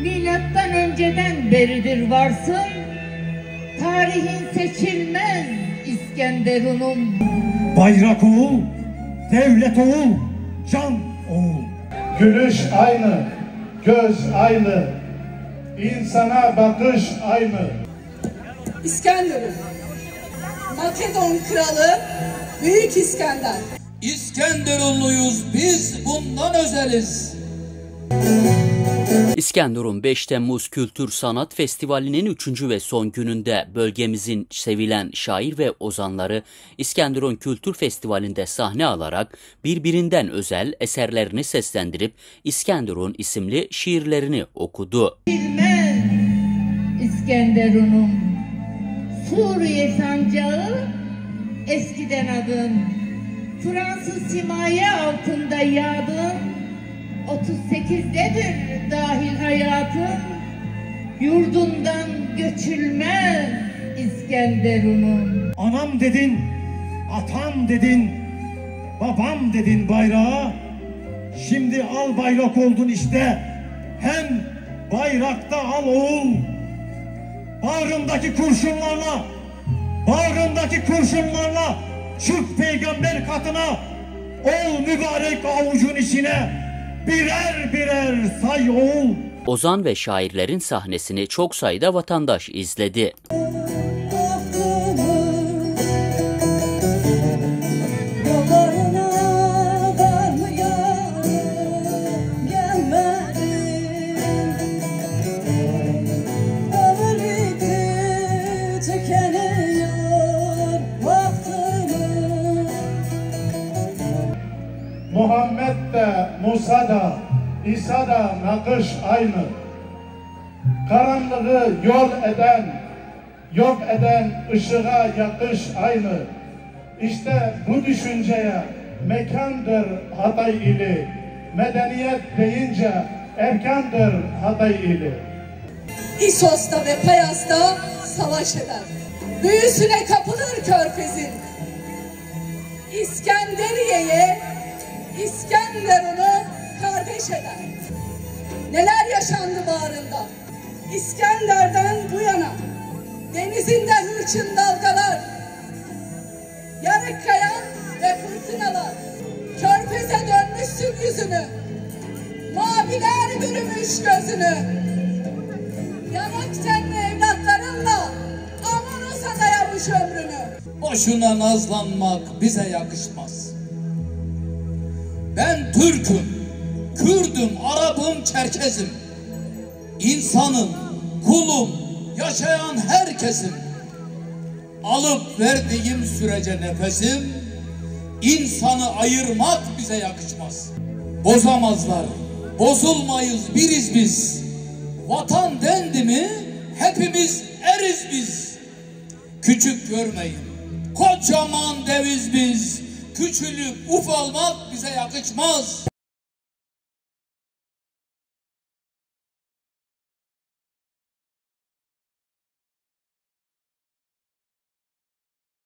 milattan önceden beridir varsın, tarihin seçilmez İskenderun'un. Bayrak oğul, devlet oğul, can oğul. Gülüş aynı, göz aynı, insana bakış aynı. İskenderun, Makedon Kralı Büyük İskender. İskenderunluyuz biz, bundan özeliz. İskenderun 5 Temmuz Kültür Sanat Festivali'nin 3. ve son gününde bölgemizin sevilen şair ve ozanları İskenderun Kültür Festivali'nde sahne alarak birbirinden özel eserlerini seslendirip İskenderun isimli şiirlerini okudu. Bilmez İskenderun'um, Suriye sancağı eskiden adın, Fransız himaye altında yağdın, 38'dedir dahil hayatın, yurdundan göçülmez İskenderun'un. Anam dedin, atam dedin, babam dedin bayrağa, şimdi al bayrak oldun işte, hem bayrakta al oğul. Bağrındaki kurşunlarla çık peygamber katına, ol mübarek avucun içine. Birer birer say oğul. Ozan ve şairlerin sahnesini çok sayıda vatandaş izledi. Muhammed de, Musa da, İsa da nakış aynı. Karanlığı yok eden ışığa yakış aynı. İşte bu düşünceye mekandır Hatay ili. Medeniyet deyince erkendir Hatay ili. İSOS'ta ve PAYAS'ta savaş eder. Büyüsüne kapılır Körfez'in. İskenderiye'ye İskenderun'u kardeş eder. Neler yaşandı bağrında, İskender'den bu yana. Denizinde hırçın dalgalar, yarık kaya ve fırtınalar. Körfeze dönmüşsün yüzünü, maviler bürümüş gözünü. Yanık tenli evlatlarınla amunuza dayamış ömrünü. Boşuna nazlanmak bize yakışmaz. Ben Türk'üm, Kürd'üm, Arap'ım, Çerkez'im. İnsanım, kulum, yaşayan herkesim. Alıp verdiğim sürece nefesim, insanı ayırmak bize yakışmaz. Bozamazlar, bozulmayız, biriz biz. Vatan dendi mi, hepimiz eriz biz. Küçük görmeyin, kocaman deviz biz. Küçülüp ufalmak bize yakışmaz.